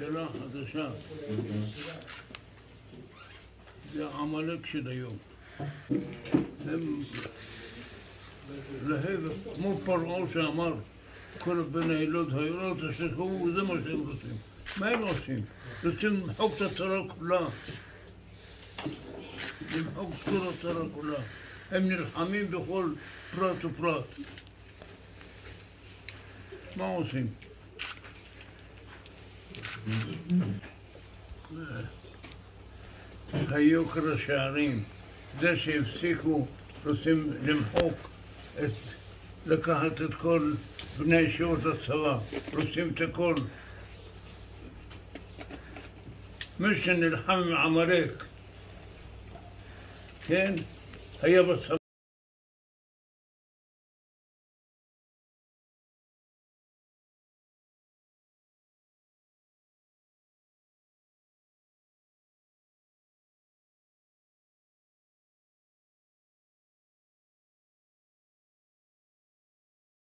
selam, hadi selam. Bir de amele kişi de yok. Hem leheb mutfar olsa amar. Kulüp beni eylod hayrat işte kovu uzun aşem rutim. Meyl aşem. Rutim hukta tarakula. Rutim hukta tarakula. Hem nilhamim bikol prat u prat. ما وصين هيوكر الشعرين ده سيفسيكو رسم لمحوك لكهت تكون بني شوط الصباح رسم تكون مش ان الحم عمريك كان هيا بس